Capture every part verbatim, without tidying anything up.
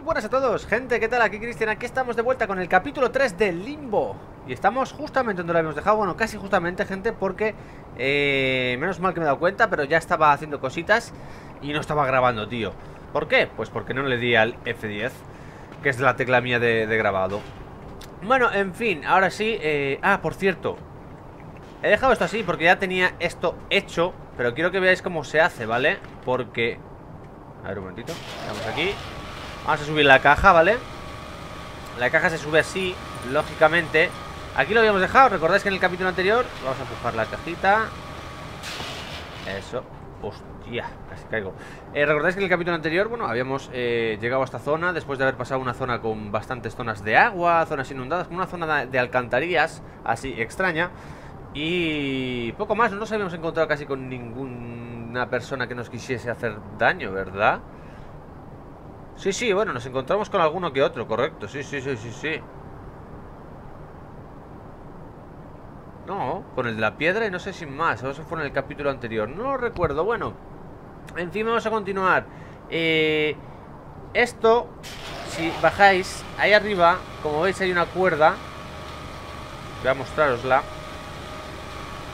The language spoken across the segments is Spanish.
Muy buenas a todos, gente, ¿qué tal? Aquí Cristian, aquí estamos de vuelta con el capítulo tres de Limbo. Y estamos justamente donde lo habíamos dejado, bueno, casi justamente, gente, porque eh, menos mal que me he dado cuenta, pero ya estaba haciendo cositas y no estaba grabando, tío. ¿Por qué? Pues porque no le di al F diez, que es la tecla mía de, de grabado. Bueno, en fin, ahora sí, eh, ah, por cierto, he dejado esto así porque ya tenía esto hecho, pero quiero que veáis cómo se hace, ¿vale? Porque... a ver un momentito, estamos aquí. Vamos a subir la caja, ¿vale? La caja se sube así, lógicamente. Aquí lo habíamos dejado, ¿recordáis que en el capítulo anterior? Vamos a empujar la cajita. Eso. Hostia, casi caigo. eh, ¿Recordáis que en el capítulo anterior, bueno, habíamos eh, llegado a esta zona después de haber pasado una zona con bastantes zonas de agua, zonas inundadas, como una zona de alcantarillas así extraña? Y poco más, no nos habíamos encontrado casi con ninguna persona que nos quisiese hacer daño, ¿verdad? Sí, sí, bueno, nos encontramos con alguno que otro, correcto, sí, sí, sí, sí, sí. No, con el de la piedra y no sé si más, eso fue en el capítulo anterior, no lo recuerdo, bueno. En fin, vamos a continuar. eh, Esto, si bajáis, ahí arriba, como veis hay una cuerda. Voy a mostrarosla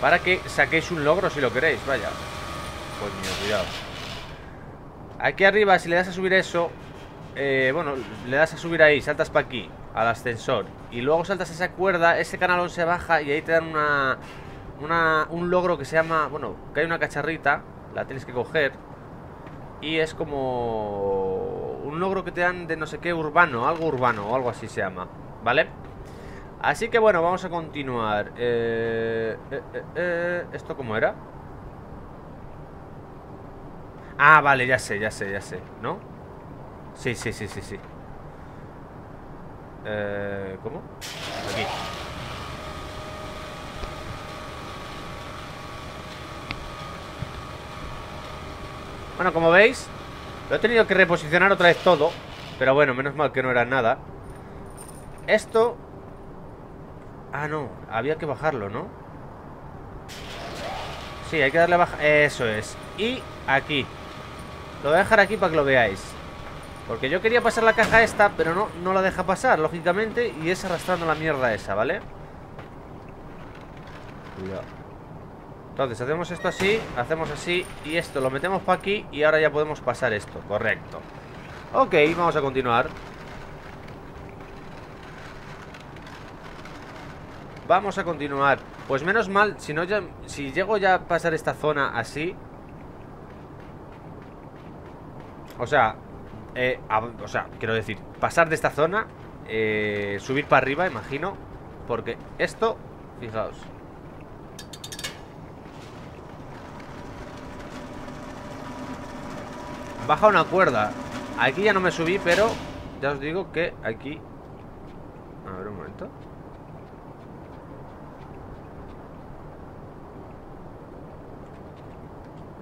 para que saquéis un logro si lo queréis, vaya. Coño, cuidado. Aquí arriba, si le das a subir eso, eh, bueno, le das a subir ahí, saltas para aquí, al ascensor, y luego saltas a esa cuerda, ese canalón se baja y ahí te dan una, una un logro que se llama, bueno, que hay una cacharrita, la tienes que coger, y es como un logro que te dan de no sé qué urbano, algo urbano o algo así se llama, ¿vale? Así que bueno, vamos a continuar. eh, eh, eh, eh, ¿Esto cómo era? Ah, vale, ya sé, ya sé, ya sé, ¿no? Sí, sí, sí, sí, sí. Eh, ¿Cómo? Aquí. Bueno, como veis, lo he tenido que reposicionar otra vez todo. Pero bueno, menos mal que no era nada. Esto... ah, no, había que bajarlo, ¿no? Sí, hay que darle a baja. Eso es. Y aquí lo voy a dejar aquí para que lo veáis, porque yo quería pasar la caja esta, pero no, no la deja pasar, lógicamente. Y es arrastrando la mierda esa, ¿vale? Cuidado. Entonces hacemos esto así, hacemos así, y esto lo metemos para aquí, y ahora ya podemos pasar esto, correcto. Ok, vamos a continuar. Vamos a continuar. Pues menos mal, si no ya, si llego ya a pasar esta zona así, o sea, eh, a, o sea, quiero decir, pasar de esta zona, eh, subir para arriba, imagino, porque esto, fijaos, baja una cuerda. Aquí ya no me subí, pero ya os digo que aquí... a ver un momento.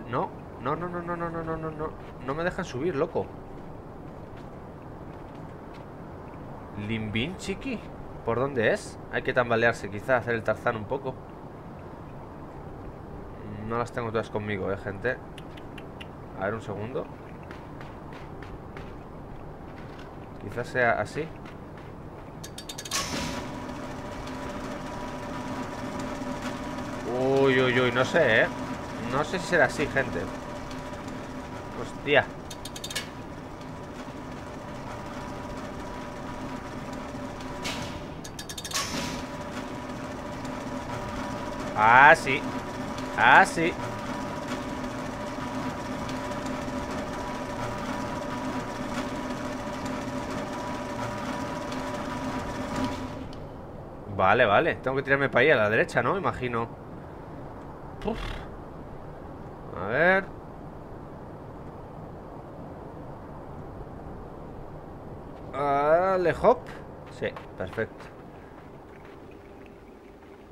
No, no, no, no, no, no, no, no, no, no. No me dejan subir, loco. Limbín, chiqui. ¿Por dónde es? Hay que tambalearse, quizá hacer el tarzán un poco. No las tengo todas conmigo, eh, gente. A ver un segundo. Quizás sea así. Uy, uy, uy, no sé, eh. No sé si será así, gente. Hostia. Ah, sí. Ah, sí. Vale, vale. Tengo que tirarme para ahí, a la derecha, ¿no? Imagino. Uf. A ver. Vale, hop. Sí, perfecto.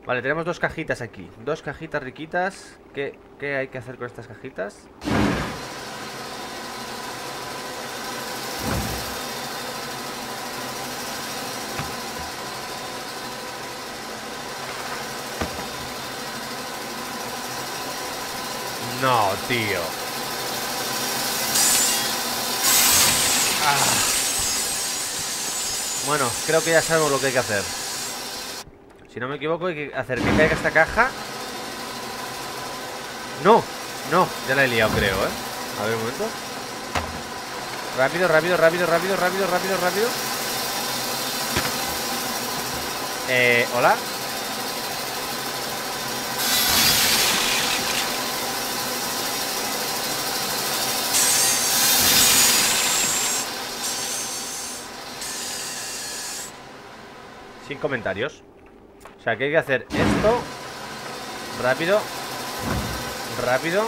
Vale, tenemos dos cajitas aquí. Dos cajitas riquitas. ¿Qué, qué hay que hacer con estas cajitas? No, tío. Ah. Bueno, creo que ya sabemos lo que hay que hacer. Si no me equivoco, hay que hacer que caiga esta caja. No, no, ya la he liado, creo, ¿eh? A ver, un momento. Rápido, rápido, rápido, rápido, rápido, rápido, rápido. Eh, hola. Sin comentarios. O sea, que hay que hacer esto. Rápido. Rápido.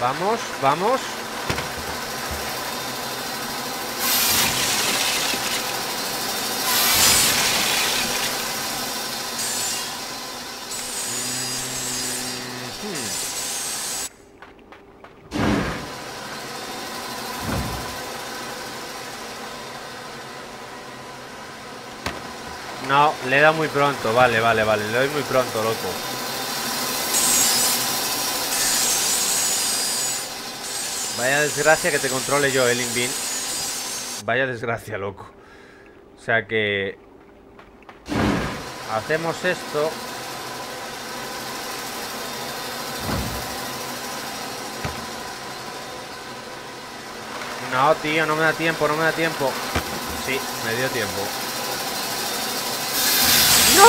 Vamos, vamos. No, le he dado muy pronto, vale, vale, vale, le doy muy pronto, loco. Vaya desgracia que te controle yo, el Inbin. Vaya desgracia, loco. O sea que... hacemos esto. No, tío, no me da tiempo, no me da tiempo. Sí, me dio tiempo. ¡No!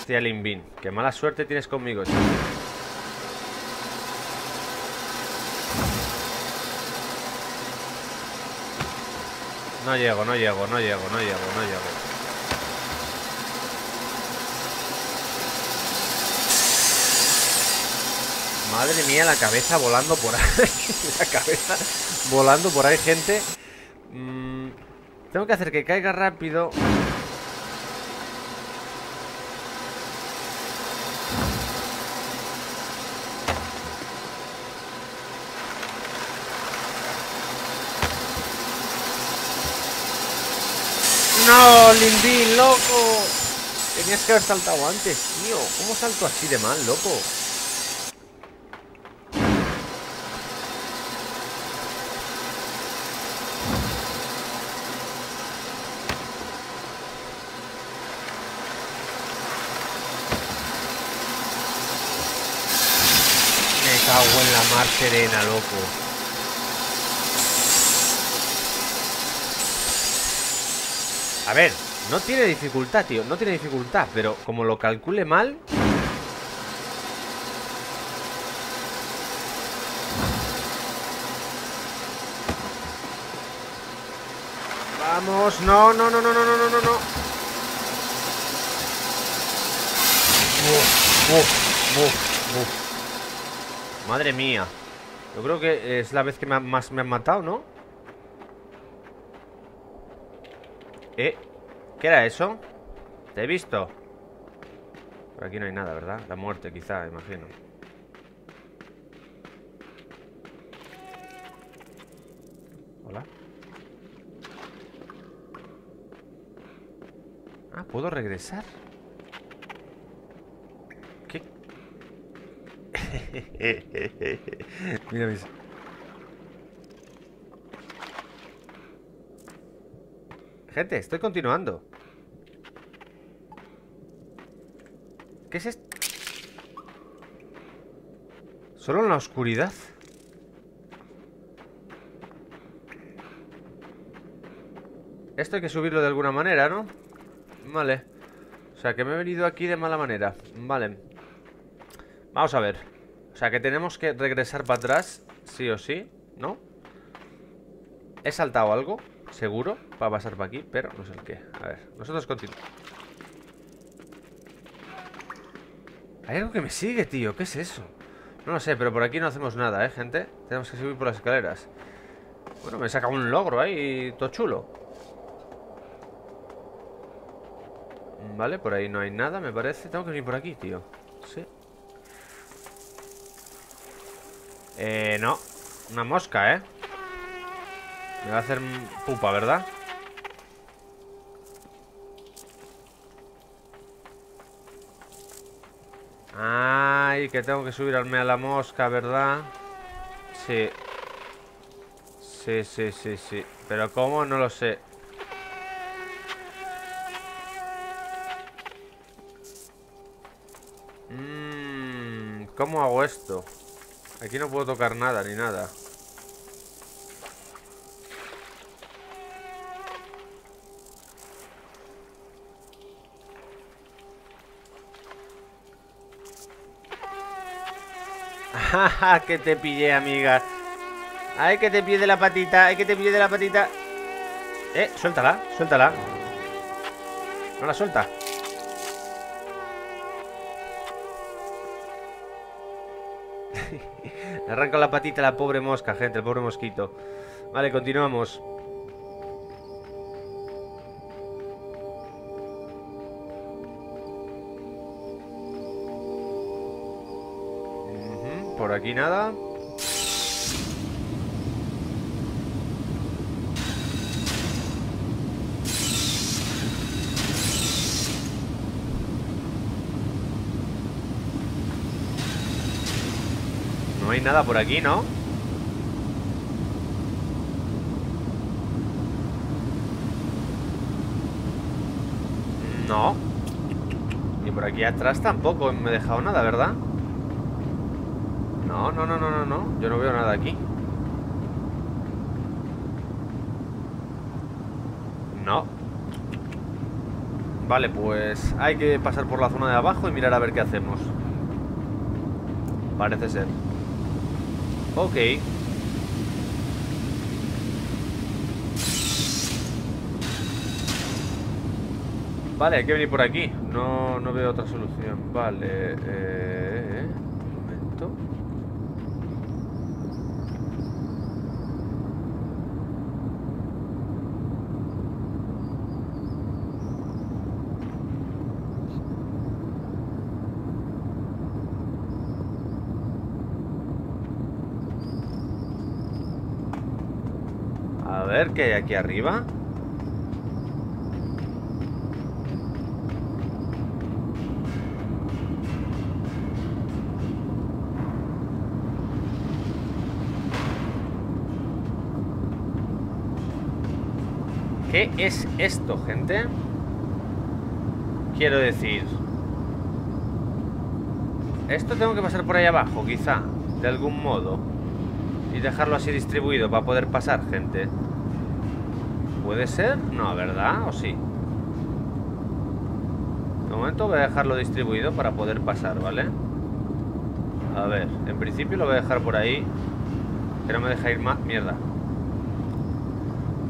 Hostia, Limbin, qué mala suerte tienes conmigo, tío. No llego, no llego, no llego, no llego, no llego. Madre mía, la cabeza volando por ahí. La cabeza volando por ahí, gente. Mm, tengo que hacer que caiga rápido. ¡No, Limbin, loco! Tenías que haber saltado antes, tío. ¿Cómo salto así de mal, loco? Cago en la mar serena, loco. A ver, no tiene dificultad, tío. No tiene dificultad, pero como lo calcule mal. Vamos, no, no, no, no, no, no, no, no, no. Uf, uf, uf, uf. Madre mía. Yo creo que es la vez que me ha, más me han matado, ¿no? Eh, ¿qué era eso? Te he visto. Por aquí no hay nada, ¿verdad? La muerte, quizá, imagino. Hola. Ah, ¿puedo regresar? Mira mis... Gente, estoy continuando. ¿Qué es esto? Solo en la oscuridad. Esto hay que subirlo de alguna manera, ¿no? Vale. O sea, que me he venido aquí de mala manera. Vale. Vamos a ver. O sea, que tenemos que regresar para atrás, sí o sí, ¿no? He saltado algo, seguro, para pasar para aquí, pero no sé el qué. A ver, nosotros continuamos. Hay algo que me sigue, tío, ¿qué es eso? No lo sé, pero por aquí no hacemos nada, ¿eh, gente? Tenemos que subir por las escaleras. Bueno, me saca un logro ahí, todo chulo. Vale, por ahí no hay nada, me parece. Tengo que venir por aquí, tío. Sí. Eh, no. Una mosca, ¿eh? Me va a hacer pupa, ¿verdad? Ay, que tengo que subirme a la mosca, ¿verdad? Sí. Sí, sí, sí, sí. Pero ¿cómo? No lo sé. Mmm, ¿cómo hago esto? Aquí no puedo tocar nada, ni nada. Jaja, que te pillé, amiga. Ay, que te pillé de la patita. Ay, que te pillé de la patita. Eh, suéltala, suéltala. No la suelta. Le arranco la patita a la pobre mosca, gente. El pobre mosquito. Vale, continuamos. Por aquí nada. No hay nada por aquí, ¿no? No. Y por aquí atrás tampoco me he dejado nada, ¿verdad? No, no, no, no, no, no. Yo no veo nada aquí. No. Vale, pues hay que pasar por la zona de abajo y mirar a ver qué hacemos. Parece ser. Ok. Vale, hay que venir por aquí. No, no veo otra solución. Vale, eh... un momento. A ver qué hay aquí arriba. ¿Qué es esto, gente? Quiero decir, esto tengo que pasar por ahí abajo, quizá, de algún modo. Y dejarlo así distribuido para poder pasar, gente. ¿Puede ser? No, ¿verdad? ¿O sí? De momento voy a dejarlo distribuido para poder pasar, ¿vale? A ver, en principio lo voy a dejar por ahí. Que no me deja ir más. Mierda.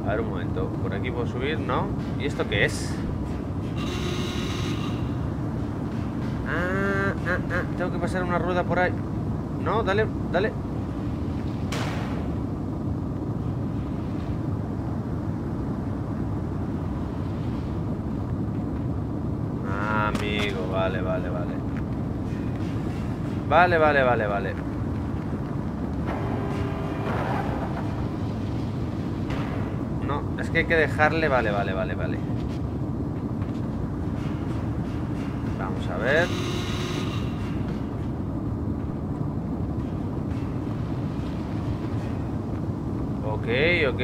A ver, un momento. Por aquí puedo subir, ¿no? ¿Y esto qué es? Ah, ah, ah. Tengo que pasar una rueda por ahí. No, dale, dale. Vale, vale, vale. Vale, vale, vale, vale. No, es que hay que dejarle. Vale, vale, vale, vale. Vamos a ver. Ok, ok.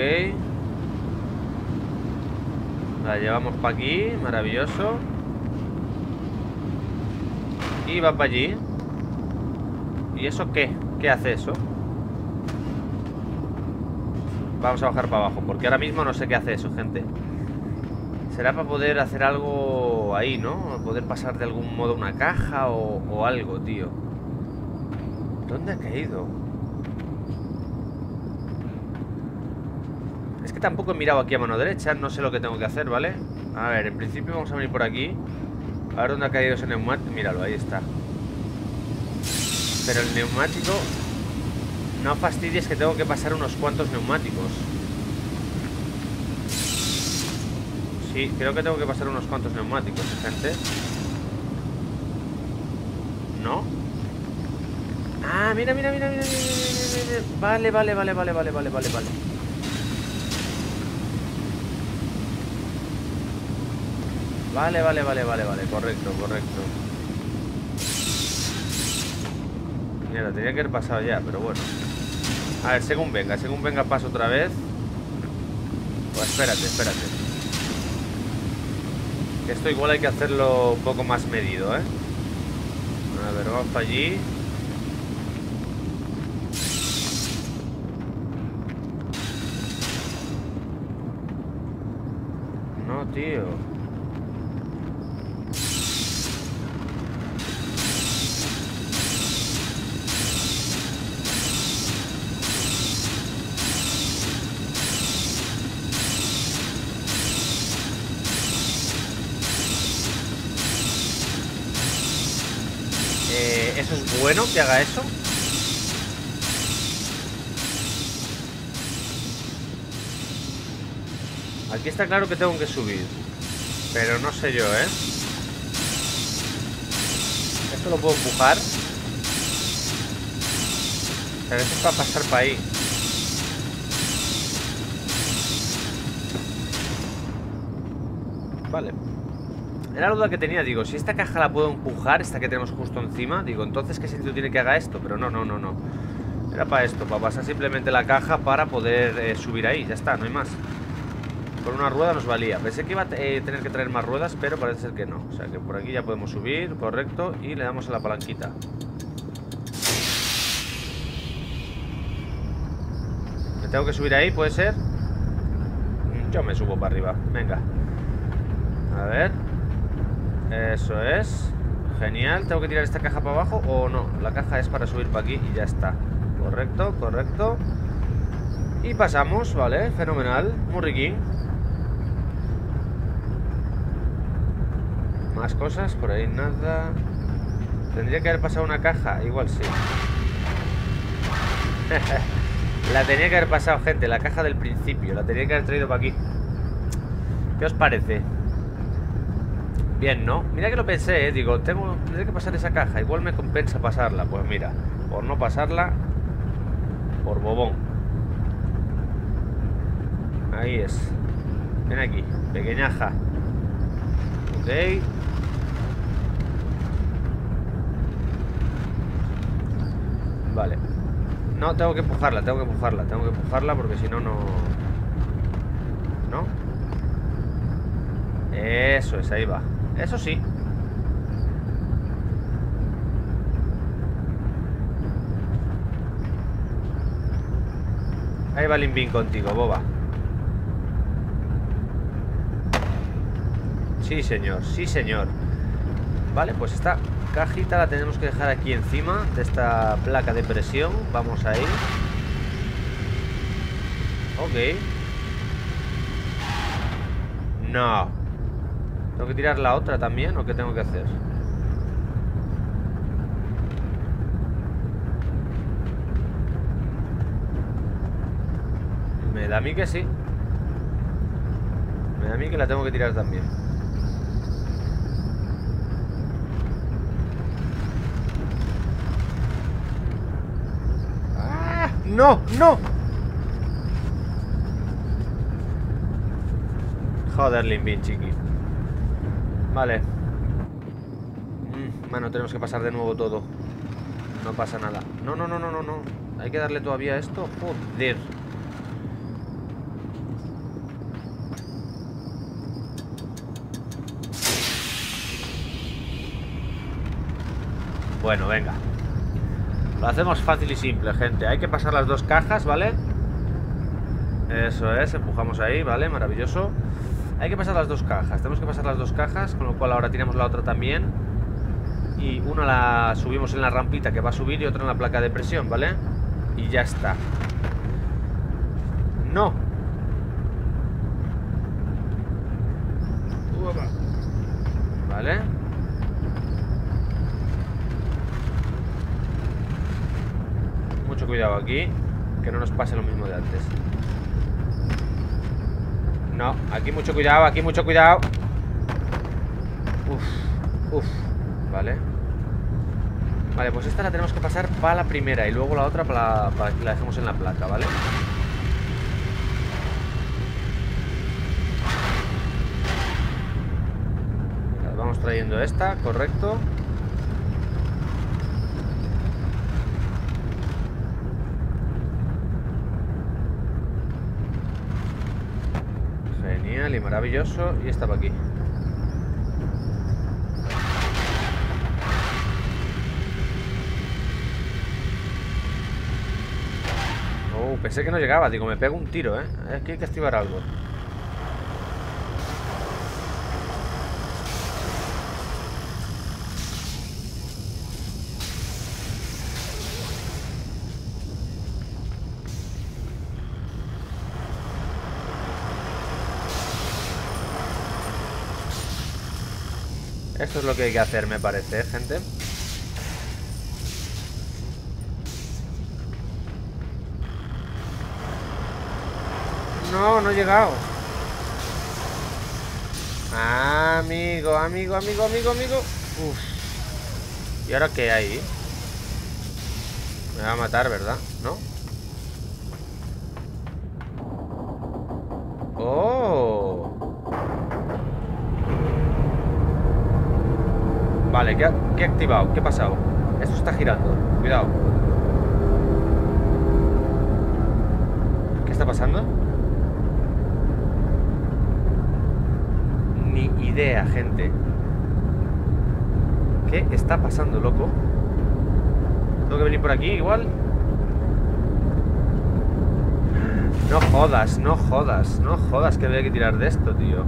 La llevamos para aquí, maravilloso. Y va para allí. ¿Y eso qué? ¿Qué hace eso? Vamos a bajar para abajo, porque ahora mismo no sé qué hace eso, gente. Será para poder hacer algo ahí, ¿no? Poder pasar de algún modo una caja o, o algo, tío. ¿Dónde ha caído? Es que tampoco he mirado aquí a mano derecha. No sé lo que tengo que hacer, ¿vale? A ver, en principio vamos a venir por aquí. A ver dónde ha caído ese neumático. Míralo, ahí está. Pero el neumático... No fastidies, que tengo que pasar unos cuantos neumáticos. Sí, creo que tengo que pasar unos cuantos neumáticos, gente. ¿No? Ah, mira, mira, mira, mira, mira, mira. Vale, vale, vale, vale, vale, vale, vale, vale. Vale, vale, vale, vale, vale, correcto, correcto. Mira, lo tenía que haber pasado ya, pero bueno. A ver, según venga, según venga paso otra vez. Pues espérate, espérate. Esto igual hay que hacerlo un poco más medido, ¿eh? A ver, vamos para allí. No, tío. Bueno, que haga eso. Aquí está claro que tengo que subir, pero no sé yo, ¿eh? Esto lo puedo empujar. Pero esto es para pasar para ahí. Vale. Era la duda que tenía, digo, si esta caja la puedo empujar, esta que tenemos justo encima, digo, entonces ¿qué sentido tiene que haga esto? Pero no, no, no, no. Era para esto, para pasar simplemente la caja para poder eh, subir ahí, ya está, no hay más. Con una rueda nos valía. Pensé que iba a eh, tener que traer más ruedas, pero parece ser que no. O sea, que por aquí ya podemos subir, correcto, y le damos a la palanquita. ¿Me tengo que subir ahí? ¿Puede ser? Yo me subo para arriba, venga. A ver... Eso es. Genial. ¿Tengo que tirar esta caja para abajo o no? La caja es para subir para aquí y ya está. Correcto, correcto. Y pasamos, vale. Fenomenal. Muy riquín. Más cosas. Por ahí nada. ¿Tendría que haber pasado una caja? Igual sí. La tenía que haber pasado, gente. La caja del principio. La tenía que haber traído para aquí. ¿Qué os parece? Bien, ¿no? Mira que lo pensé, ¿eh? Digo, tengo, tendré que pasar esa caja. Igual me compensa pasarla. Pues mira, por no pasarla, por bobón. Ahí es. Ven aquí, pequeñaja. Ok. Vale. No, tengo que empujarla, tengo que empujarla, tengo que empujarla porque si no, no... ¿No? Eso es, ahí va. Eso sí. Ahí va Limbín contigo, boba. Sí, señor, sí, señor. Vale, pues esta cajita la tenemos que dejar aquí encima de esta placa de presión. Vamos ahí. Ok. No. ¿Tengo que tirar la otra también o qué tengo que hacer? Me da a mí que sí. Me da a mí que la tengo que tirar también. ¡Ah! ¡No! ¡No! Joder, Limbín, chiqui. Vale. Bueno, tenemos que pasar de nuevo todo. No pasa nada. No, no, no, no, no, no. Hay que darle todavía a esto. Joder. Bueno, venga. Lo hacemos fácil y simple, gente. Hay que pasar las dos cajas, ¿vale? Eso es, empujamos ahí, ¿vale? Maravilloso. Hay que pasar las dos cajas, tenemos que pasar las dos cajas, con lo cual ahora tiramos la otra también. Y una la subimos en la rampita que va a subir y otra en la placa de presión, ¿vale? Y ya está. ¡No! ¿Vale? Mucho cuidado aquí, que no nos pase lo mismo de antes. No, aquí mucho cuidado, aquí mucho cuidado. Uf, uf, vale. Vale, pues esta la tenemos que pasar para la primera y luego la otra para, la, para que la dejemos en la placa, ¿vale? Vale, vamos trayendo esta, correcto. genial y maravilloso. Y esta para aquí. Oh, pensé que no llegaba. Digo, me pego un tiro, ¿eh? Aquí hay que activar algo. Esto es lo que hay que hacer, me parece, ¿eh, gente? No, no he llegado. Amigo, amigo, amigo, amigo, amigo. Uf. ¿Y ahora qué hay? Me va a matar, ¿verdad? ¿No? Oh. Vale, ¿qué, qué he activado? ¿Qué ha pasado? Esto está girando. Cuidado. ¿Qué está pasando? Ni idea, gente. ¿Qué está pasando, loco? ¿Tengo que venir por aquí igual? No jodas, no jodas, no jodas que había que tirar de esto, tío.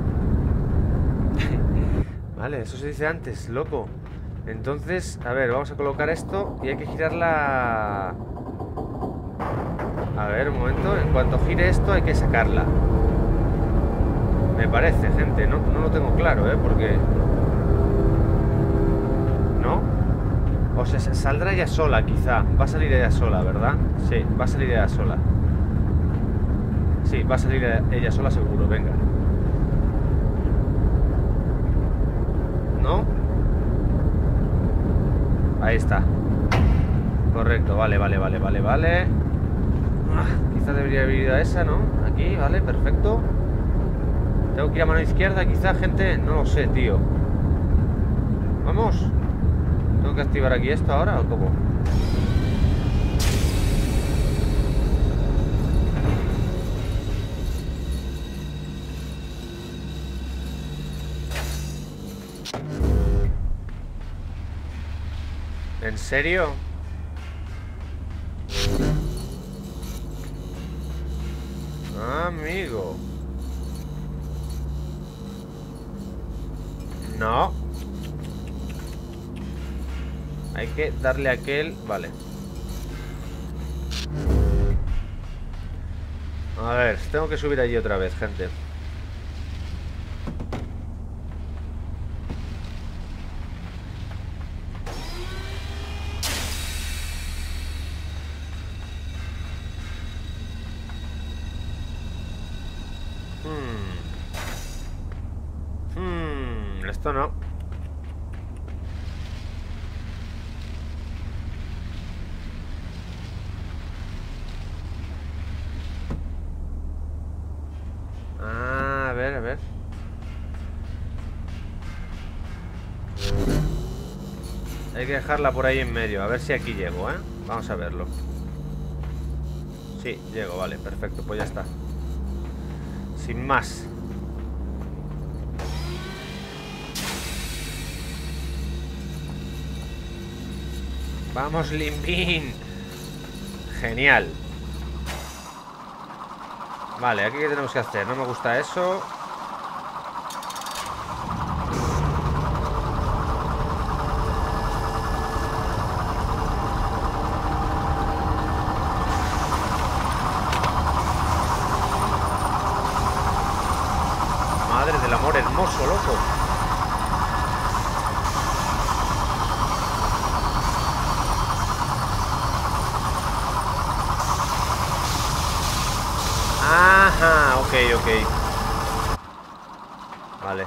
Vale, eso se dice antes, loco. Entonces, a ver, vamos a colocar esto. Y hay que girarla. A ver, un momento. En cuanto gire esto hay que sacarla. Me parece, gente. No, no lo tengo claro, ¿eh? Porque... ¿no? O sea, saldrá ella sola, quizá. Va a salir ella sola, ¿verdad? Sí, va a salir ella sola. Sí, va a salir ella sola seguro, venga. ¿No? Ahí está. Correcto, vale, vale, vale, vale, vale. Ah, quizá debería haber ido a esa, ¿no? Aquí, vale, perfecto. Tengo que ir a mano izquierda, quizá, gente. No lo sé, tío. Vamos. ¿Tengo que activar aquí esto ahora o cómo? ¿En serio? Amigo. No. Hay que darle a aquel... Vale. A ver, tengo que subir allí otra vez, gente. Esto no. Ah, a ver, a ver. Hay que dejarla por ahí en medio. A ver si aquí llego, ¿eh? Vamos a verlo. Sí, llego, vale, perfecto. Pues ya está. Sin más. Vamos, Limpín. Genial. Vale, aquí qué tenemos que hacer. No me gusta eso. Madre del amor hermoso, loco. Ajá, ok, ok. Vale.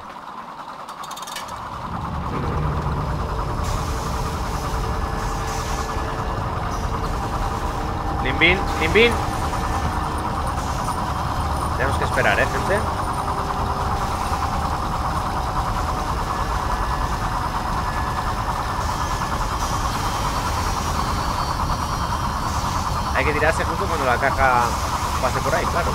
Limbin, Limbin. Tenemos que esperar, ¿eh, gente? Hay que tirarse justo cuando la caja pase por ahí, claro.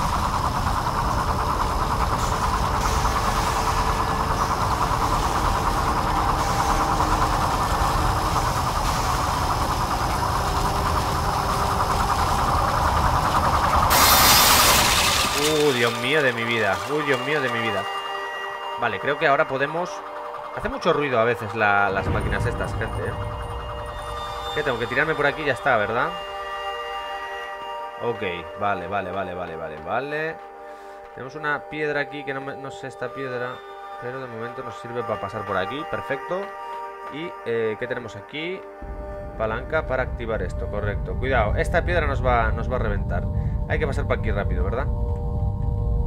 Dios mío de mi vida. Uy, Dios mío de mi vida. Vale, creo que ahora podemos... Hace mucho ruido a veces la, las máquinas estas, gente, ¿eh? ¿Qué tengo que tirarme por aquí? Ya está, ¿verdad? Ok, vale, vale, vale, vale, vale, vale. Tenemos una piedra aquí que no, me, no sé esta piedra, pero de momento nos sirve para pasar por aquí. Perfecto. Y, eh, ¿qué tenemos aquí? Palanca para activar esto, correcto. Cuidado, esta piedra nos va, nos va a reventar. Hay que pasar por aquí rápido, ¿verdad?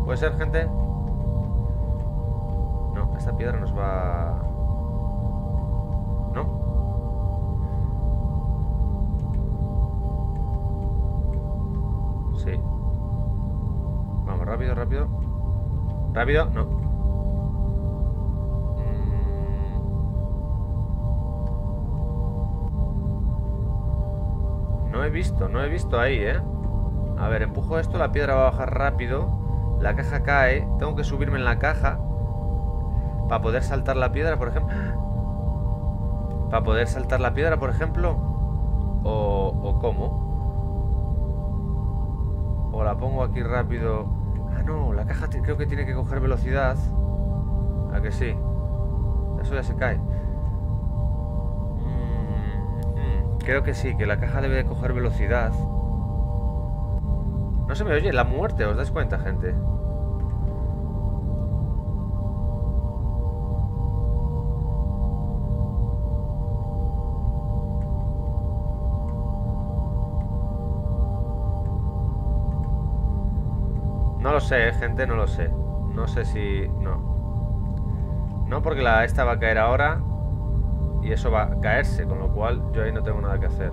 ¿Puede ser, gente? No, esta piedra nos va... ¿No? Sí. Vamos, rápido, rápido. Rápido, no. No he visto, no he visto ahí, ¿eh? A ver, empujo esto, la piedra va a bajar rápido. La caja cae. Tengo que subirme en la caja para poder saltar la piedra, por ejemplo. Para poder saltar la piedra, por ejemplo. O, o cómo. O la pongo aquí rápido. Ah, no, la caja creo que tiene que coger velocidad. ¿A que sí? Eso ya se cae. Mm, mm, creo que sí, que la caja debe de coger velocidad. No se me oye la muerte, ¿os dais cuenta, gente? No lo sé, gente, no lo sé. No sé si... No. No, porque la esta va a caer ahora. Y eso va a caerse, con lo cual yo ahí no tengo nada que hacer.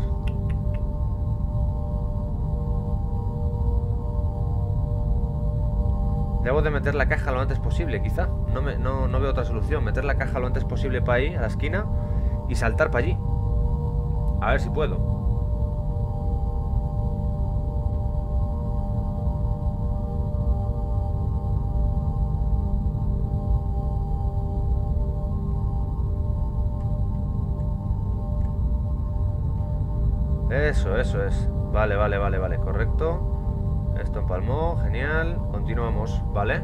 Debo de meter la caja lo antes posible, quizá. No, me, no, no veo otra solución. Meter la caja lo antes posible para ahí, a la esquina. Y saltar para allí. A ver si puedo. Eso, eso es. Vale, vale, vale, vale, correcto. Esto empalmó, genial. Continuamos, ¿vale?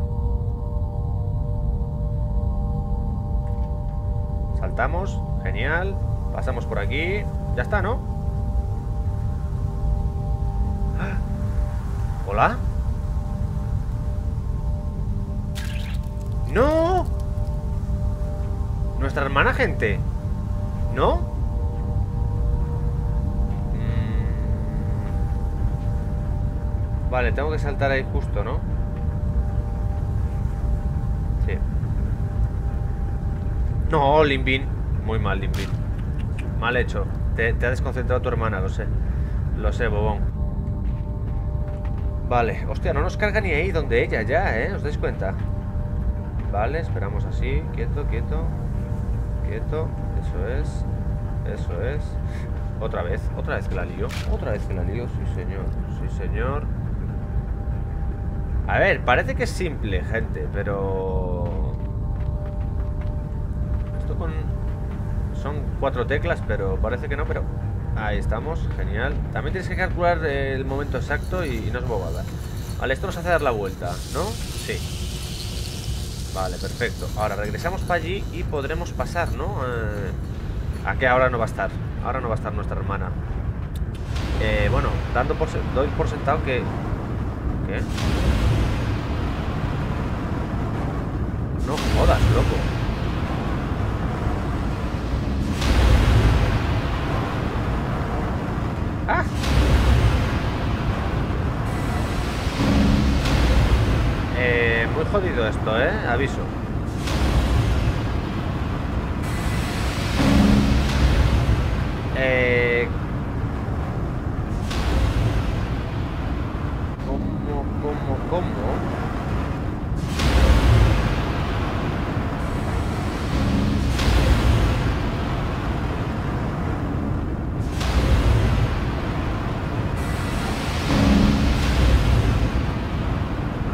Saltamos, genial. Pasamos por aquí. Ya está, ¿no? ¿Hola? ¡No! Nuestra hermana, gente. ¿No? Vale, tengo que saltar ahí justo, ¿no? Sí. No, Limbin. Muy mal, Limbin. Mal hecho. Te, te ha desconcentrado tu hermana, lo sé. Lo sé, bobón. Vale. Hostia, no nos carga ni ahí donde ella ya, ¿eh? ¿Os dais cuenta? Vale, esperamos así. Quieto, quieto. Quieto. Eso es. Eso es. Otra vez. Otra vez que la lío. Otra vez que la lío. Sí, señor. Sí, señor. A ver, parece que es simple, gente, pero... Esto con... Son cuatro teclas, pero parece que no, pero... Ahí estamos, genial. También tienes que calcular el momento exacto y no es bobada. Vale, esto nos hace dar la vuelta, ¿no? Sí. Vale, perfecto. Ahora regresamos para allí y podremos pasar, ¿no? Eh... ¿A qué ahora no va a estar? Ahora no va a estar nuestra hermana. Eh, bueno, dando por... doy por sentado que... ¿Qué? No jodas, loco. ¡Ah! Eh, muy jodido esto, ¿eh? Aviso. Eh... ¿Cómo, cómo, cómo?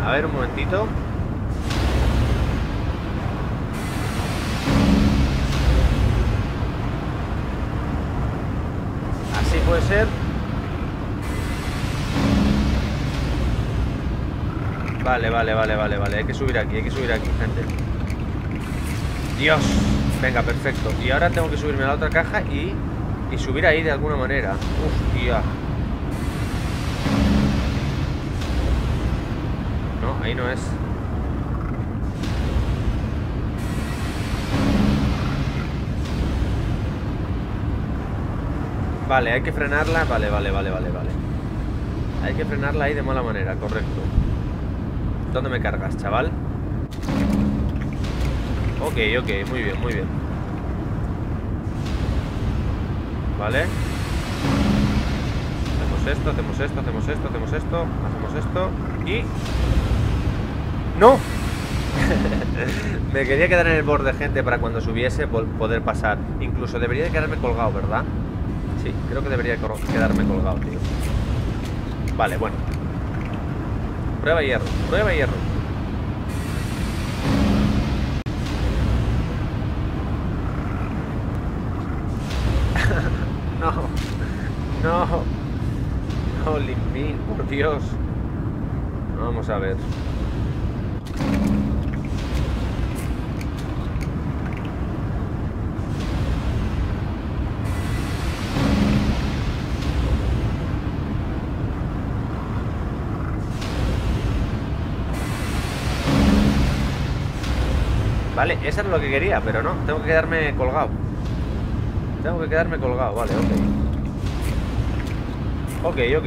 A ver, un momentito. Así puede ser. Vale, vale, vale, vale, vale. Hay que subir aquí, hay que subir aquí, gente. Dios. Venga, perfecto. Y ahora tengo que subirme a la otra caja y, y subir ahí de alguna manera. Hostia. No, ahí no es. Vale, hay que frenarla. Vale, vale, vale, vale, vale. Hay que frenarla ahí de mala manera, correcto. ¿Dónde me cargas, chaval? Ok, ok, muy bien, muy bien. Vale. Hacemos esto, hacemos esto, hacemos esto, hacemos esto, hacemos esto. Y... ¡no! Me quería quedar en el borde, gente, para cuando subiese poder pasar. Incluso debería de quedarme colgado, ¿verdad? Sí, creo que debería quedarme colgado, tío. Vale, bueno. Prueba hierro, prueba hierro. No. No. No, Limbo, por Dios. Vamos a ver. Vale, eso es lo que quería, pero no, tengo que quedarme colgado. Tengo que quedarme colgado, vale, ok. Ok, ok.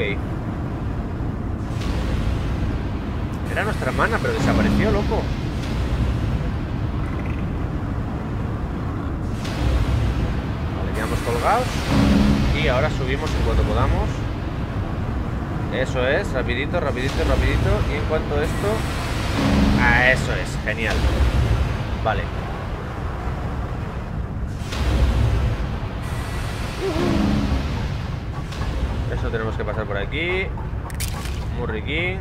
Era nuestra hermana, pero desapareció, loco. Vale, quedamos colgados. Y ahora subimos en cuanto podamos. Eso es, rapidito, rapidito, rapidito. Y en cuanto a esto... ah, eso es, genial. Vale. Eso tenemos que pasar por aquí. Muy riquín.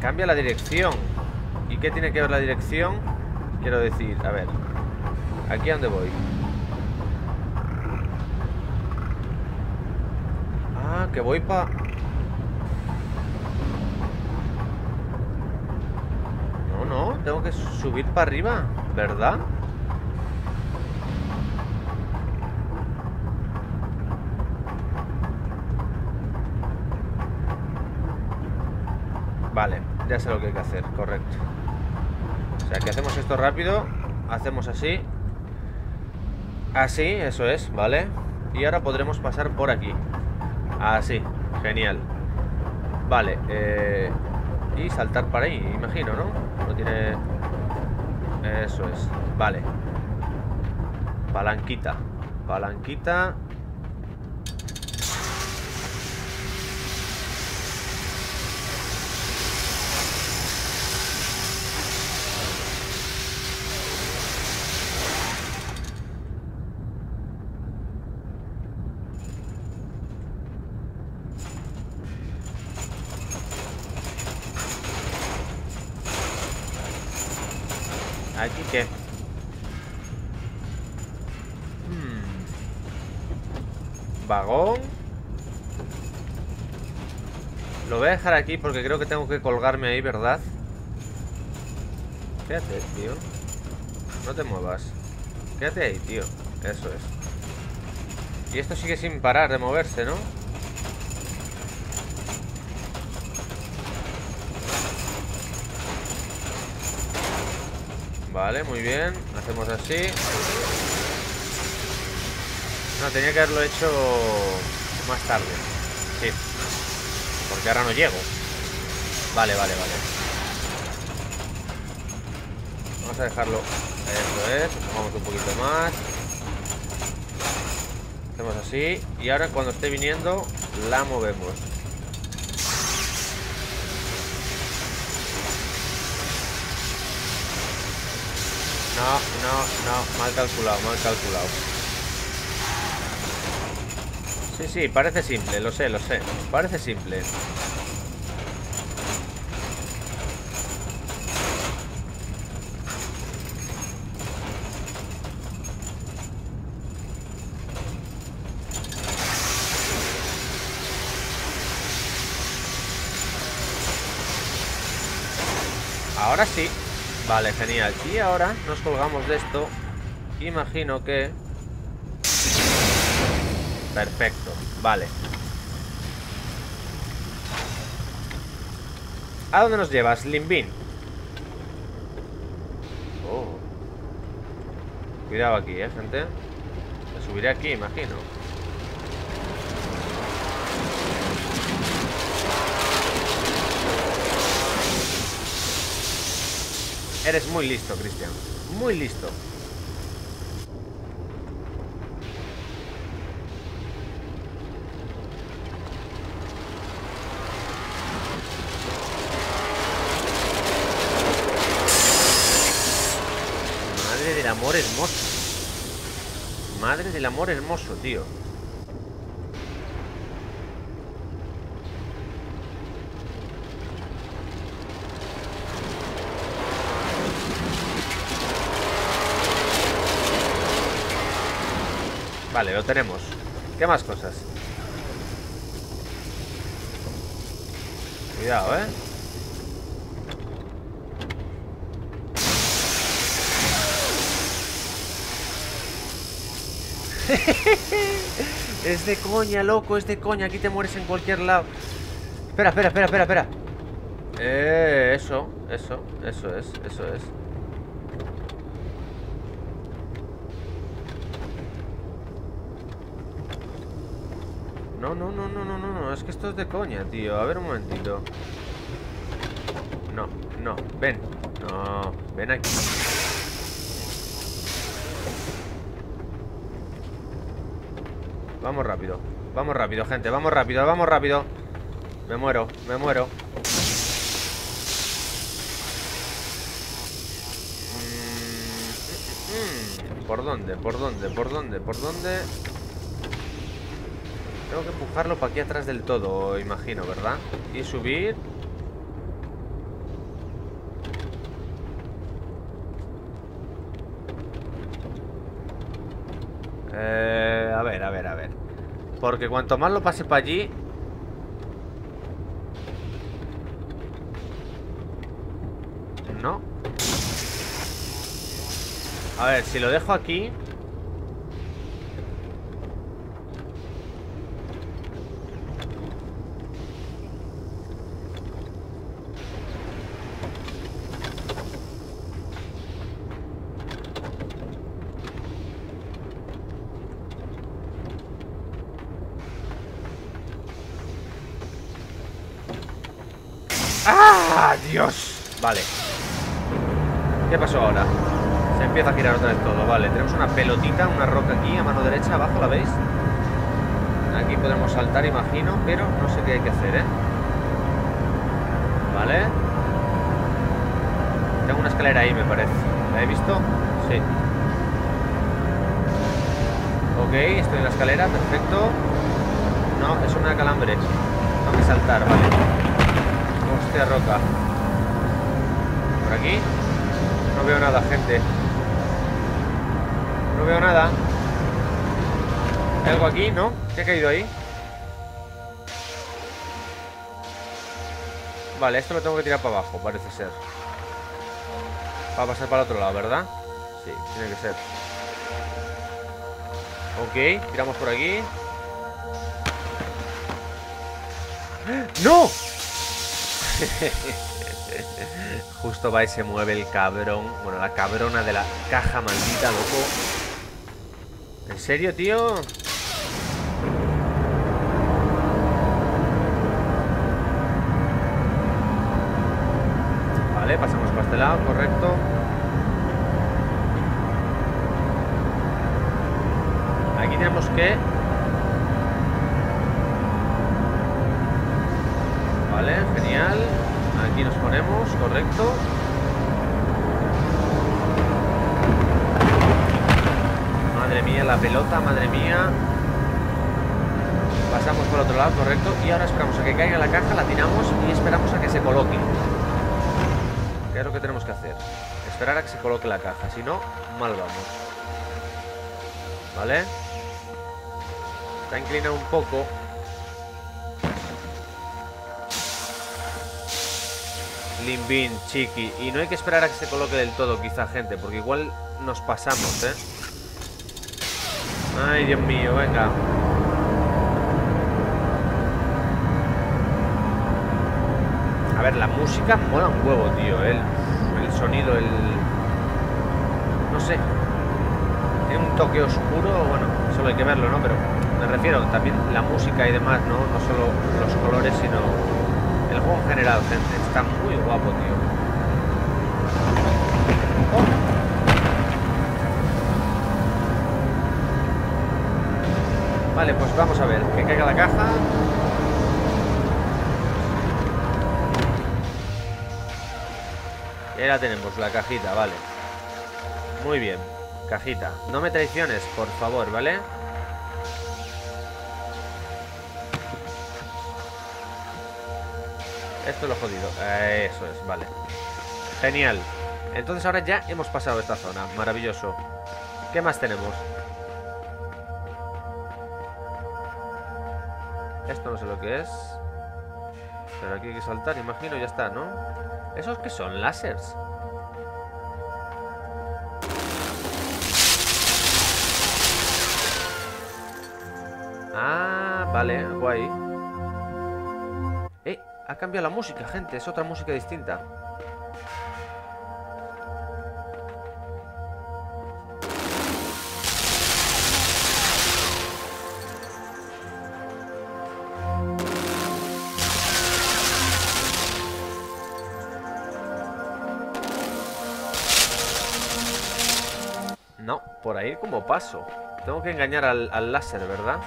Cambia la dirección. ¿Y qué tiene que ver la dirección? Quiero decir, a ver. ¿Aquí a dónde voy? Que voy pa... no, no, tengo que subir para arriba, ¿verdad? Vale, ya sé lo que hay que hacer, correcto. O sea, que hacemos esto rápido. Hacemos así. Así, eso es, ¿vale? Y ahora podremos pasar por aquí. Así, genial. Vale, eh, y saltar para ahí, imagino, ¿no? No tiene... eso es, vale. Palanquita, palanquita. ¿Aquí qué? Hmm. Vagón. Lo voy a dejar aquí porque creo que tengo que colgarme ahí, ¿verdad? Quédate, tío. No te muevas. Quédate ahí, tío. Eso es. Y esto sigue sin parar de moverse, ¿no? Vale, muy bien. Hacemos así. No, tenía que haberlo hecho más tarde. Sí. Porque ahora no llego. Vale, vale, vale. Vamos a dejarlo. Eso es. Vamos un poquito más. Hacemos así. Y ahora cuando esté viniendo, la movemos. No, no, no, mal calculado, mal calculado. Sí, sí, parece simple, lo sé, lo sé. Parece simple. Ahora sí. Vale, genial. Y ahora nos colgamos de esto. Imagino que... perfecto. Vale. ¿A dónde nos llevas, Limbin? Oh. Cuidado aquí, eh, gente. Me subiré aquí, imagino. Eres muy listo, Cristian. Muy listo. Madre del amor hermoso. Madre del amor hermoso, tío. Vale, lo tenemos. ¿Qué más cosas? Cuidado, ¿eh? Es de coña, loco, es de coña. Aquí te mueres en cualquier lado. Espera, espera, espera, espera, espera. Eh, eso, eso, eso es, eso es. No, no, no, no, no, no, no, es que esto es de coña, tío. A ver un momentito. No, no, ven. No, ven aquí. Vamos rápido, vamos rápido, gente. Vamos rápido, vamos rápido. Me muero, me muero. ¿Por dónde? ¿Por dónde? ¿Por dónde? ¿Por dónde? Tengo que empujarlo para aquí atrás del todo, imagino, ¿verdad? Y subir. Eh, a ver, a ver, a ver. Porque cuanto más lo pase para allí... no. A ver, si lo dejo aquí... ¡ah, Dios! Vale. ¿Qué pasó ahora? Se empieza a girar otra vez todo. Vale, tenemos una pelotita, una roca aquí a mano derecha, abajo, ¿la veis? Aquí podemos saltar, imagino, pero no sé qué hay que hacer, ¿eh? Vale. Tengo una escalera ahí, me parece. ¿La he visto? Sí. Ok, estoy en la escalera, perfecto. No, es una calambre. Tengo que saltar, vale. Hostia, roca. ¿Por aquí? No veo nada, gente. No veo nada. ¿Hay algo aquí? ¿No? ¿Qué ha caído ahí? Vale, esto lo tengo que tirar para abajo, parece ser. Va a pasar para el otro lado, ¿verdad? Sí, tiene que ser. Ok, tiramos por aquí. ¡No! Justo va y se mueve el cabrón. Bueno, la cabrona de la caja maldita, loco. ¿En serio, tío? Vale, pasamos para este lado, correcto. Aquí tenemos que... vale, genial. Aquí nos ponemos, correcto. Madre mía, la pelota, madre mía. Pasamos por el otro lado, correcto. Y ahora esperamos a que caiga la caja, la tiramos y esperamos a que se coloque. ¿Qué es lo que tenemos que hacer? Esperar a que se coloque la caja, si no, mal vamos. Vale. Está inclinado un poco. Limbin, Chiqui. Y no hay que esperar a que se coloque del todo, quizá, gente, porque igual nos pasamos, ¿eh? Ay, Dios mío, venga. A ver, la música mola un huevo, tío. El, el sonido, el... no sé. Tiene un toque oscuro, bueno, solo hay que verlo, ¿no? Pero me refiero también la música y demás, ¿no? No solo los colores, sino el juego en general, gente. Está muy guapo, tío. Oh. Vale, pues vamos a ver, que caiga la caja. Y ahí la tenemos, la cajita, vale. Muy bien, cajita. No me traiciones, por favor, ¿vale? Esto es lo jodido. Eso es, vale. Genial. Entonces ahora ya hemos pasado esta zona, maravilloso. ¿Qué más tenemos? Esto no sé lo que es. Pero aquí hay que saltar, imagino, ya está, ¿no? ¿Esos qué son? ¿Lásers? Ah, vale, guay. Eh, ha cambiado la música, gente. Es otra música distinta. No, por ahí como paso. Tengo que engañar al, al láser, ¿verdad?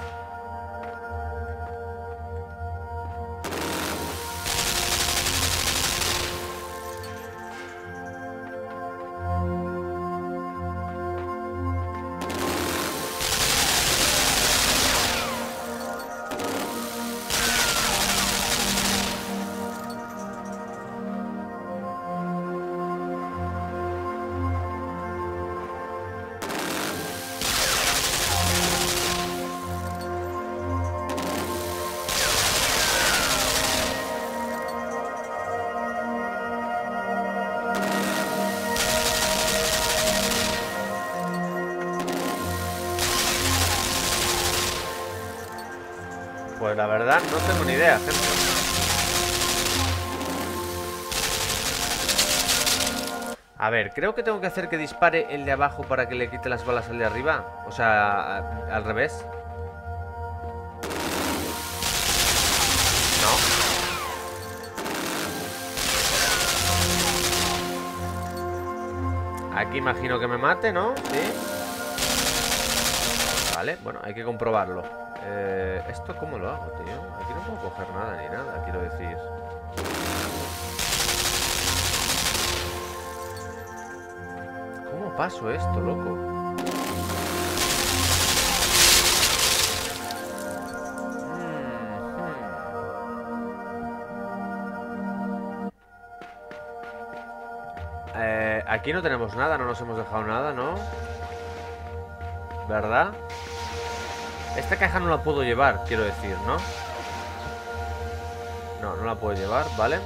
Pues la verdad no tengo ni idea, gente. A ver, creo que tengo que hacer que dispare el de abajo para que le quite las balas al de arriba. O sea, al revés. No. Aquí imagino que me mate, ¿no? Sí. Vale, bueno, hay que comprobarlo. Eh, ¿Esto cómo lo hago, tío? Aquí no puedo coger nada ni nada, quiero decir. ¿Cómo paso esto, loco? Eh, aquí no tenemos nada, no nos hemos dejado nada, ¿no? ¿Verdad? Esta caja no la puedo llevar, quiero decir, ¿no? No, no la puedo llevar, ¿vale?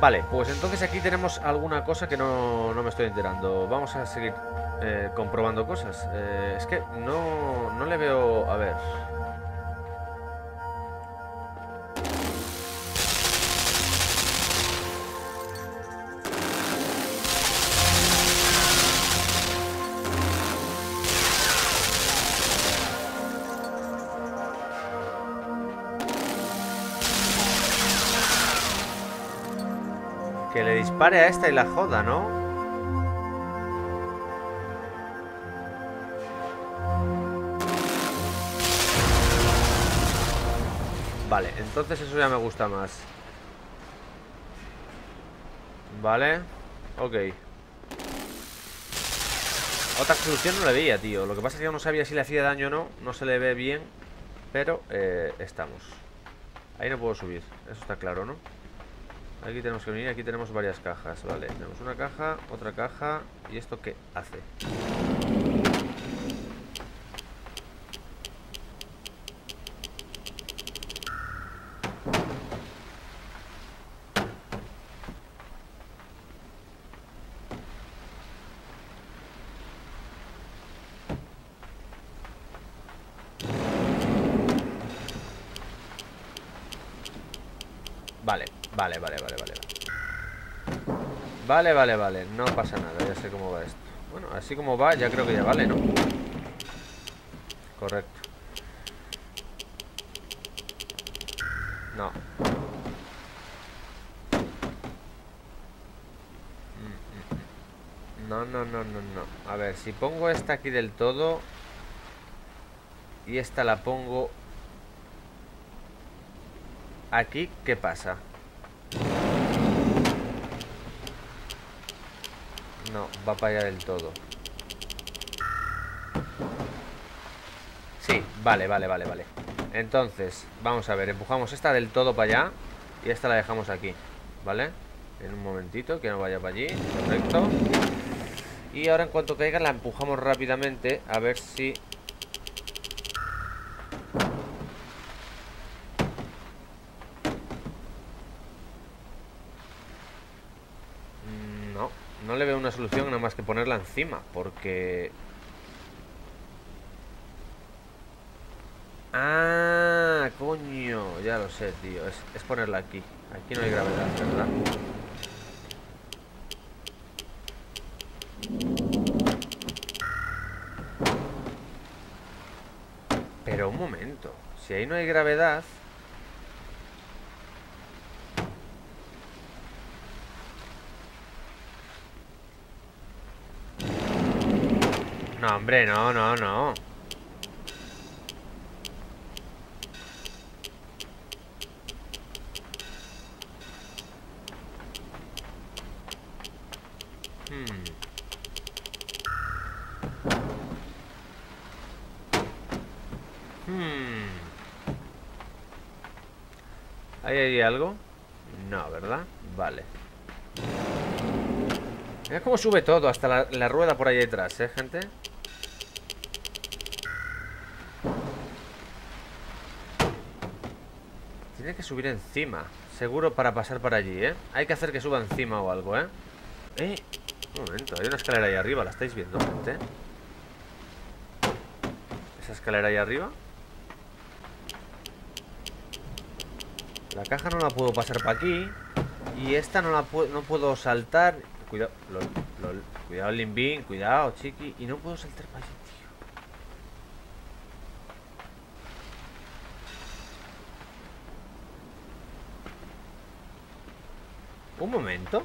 Vale, pues entonces aquí tenemos alguna cosa que no, no me estoy enterando. Vamos a seguir eh, comprobando cosas. Eh, es que no, no le veo... A ver... Que le dispare a esta y la joda, ¿no? Vale, entonces eso ya me gusta más. Vale, ok. Otra solución no le veía, tío. Lo que pasa es que yo no sabía si le hacía daño o no. No se le ve bien, pero eh, estamos. Ahí no puedo subir, eso está claro, ¿no? Aquí tenemos que venir, aquí tenemos varias cajas. Vale, tenemos una caja, otra caja. ¿Y esto qué hace? Vale, vale, vale, vale, vale. Vale, vale, vale. No pasa nada, ya sé cómo va esto. Bueno, así como va, ya creo que ya vale, ¿no? Correcto. No. No, no, no, no, no. A ver, si pongo esta aquí del todo y esta la pongo aquí, ¿qué pasa? No, va para allá del todo. Sí, vale, vale, vale, vale. Entonces, vamos a ver, empujamos esta del todo para allá y esta la dejamos aquí, ¿vale? En un momentito, que no vaya para allí. Correcto. Y ahora en cuanto caiga la empujamos rápidamente. A ver si... No, no le veo una solución nada más que ponerla encima, porque... Ah, coño, ya lo sé, tío. Es, es ponerla aquí. Aquí no hay gravedad, ¿verdad? Pero un momento, si ahí no hay gravedad... No, hombre, no, no, no. ¿Hay algo? No, ¿verdad? Vale. Mira cómo sube todo, hasta la, la rueda por ahí detrás, ¿eh, gente? Tiene que subir encima, seguro, para pasar para allí, ¿eh? Hay que hacer que suba encima o algo, ¿eh? Eh, un momento, hay una escalera ahí arriba, ¿la estáis viendo, gente? ¿Esa escalera ahí arriba? La caja no la puedo pasar para aquí. Y esta no la puedo, no puedo saltar. Cuidado, lol, lol. Cuidado, Limbín, cuidado, Chiqui. Y no puedo saltar para allí, tío. Un momento.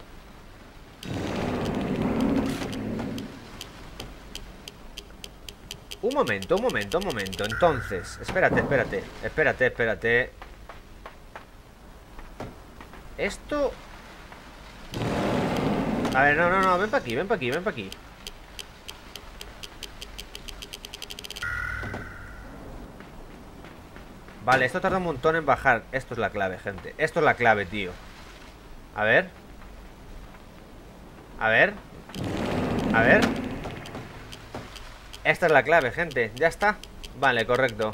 Un momento, un momento, un momento. Entonces, espérate, espérate. Espérate, espérate. Esto... A ver, no, no, no, ven para aquí, ven para aquí, ven para aquí. Vale, esto tarda un montón en bajar. Esto es la clave, gente. Esto es la clave, tío. A ver. A ver. A ver. Esta es la clave, gente. Ya está. Vale, correcto.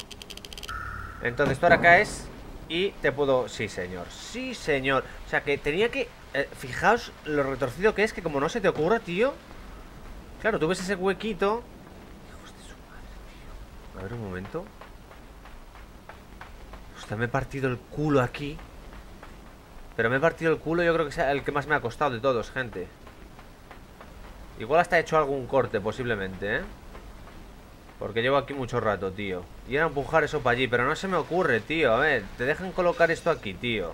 Entonces tú ahora caes... Y te puedo... Sí, señor. Sí, señor. O sea, que tenía que... Eh, fijaos lo retorcido que es, que como no se te ocurra, tío. Claro, tú ves ese huequito. Hijos de su madre, tío. A ver, un momento. Hostia, me he partido el culo aquí. Pero me he partido el culo, yo creo que sea el que más me ha costado de todos, gente. Igual hasta he hecho algún corte, posiblemente, ¿eh? Porque llevo aquí mucho rato, tío. Y era empujar eso para allí, pero no se me ocurre, tío. A ver, te dejan colocar esto aquí, tío.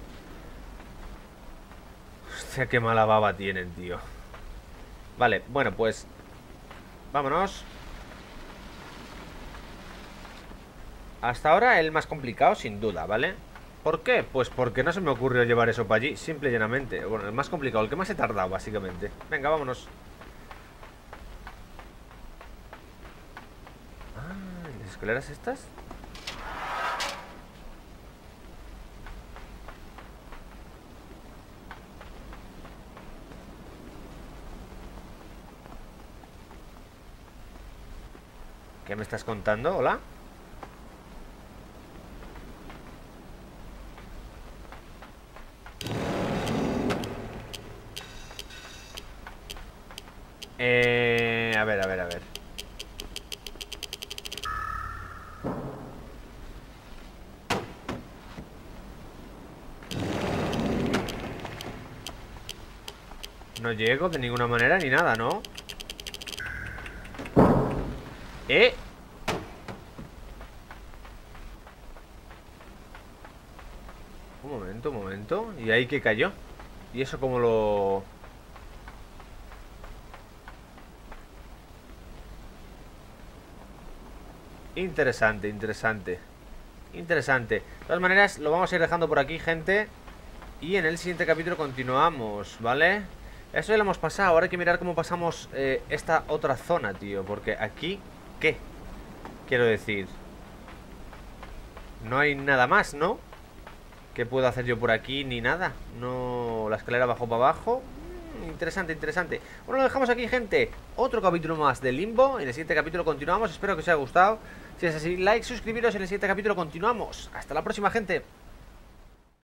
Hostia, qué mala baba tienen, tío. Vale, bueno, pues vámonos. Hasta ahora el más complicado, sin duda, ¿vale? ¿Por qué? Pues porque no se me ocurrió llevar eso para allí, simple y llanamente. Bueno, el más complicado, el que más he tardado, básicamente. Venga, vámonos. ¿Escaleras estas? ¿Qué me estás contando? ¿Hola? Eh, a ver, a ver, a ver. No llego de ninguna manera ni nada, ¿no? ¿Eh? Un momento, un momento. ¿Y ahí qué cayó? ¿Y eso cómo lo...? Interesante, interesante. Interesante. De todas maneras, lo vamos a ir dejando por aquí, gente. Y en el siguiente capítulo continuamos, ¿vale? Eso ya lo hemos pasado. Ahora hay que mirar cómo pasamos eh, esta otra zona, tío. Porque aquí, ¿qué? Quiero decir, no hay nada más, ¿no? ¿Qué puedo hacer yo por aquí? Ni nada. No, la escalera bajó para abajo. Interesante, interesante. Bueno, lo dejamos aquí, gente. Otro capítulo más de Limbo. En el siguiente capítulo continuamos. Espero que os haya gustado. Si es así, like, suscribiros. En el siguiente capítulo continuamos. Hasta la próxima, gente.